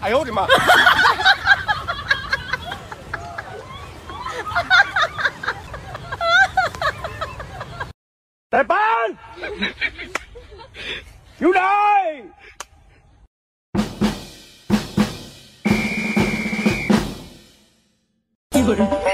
哎呦我的妈！大班，有来。一个人。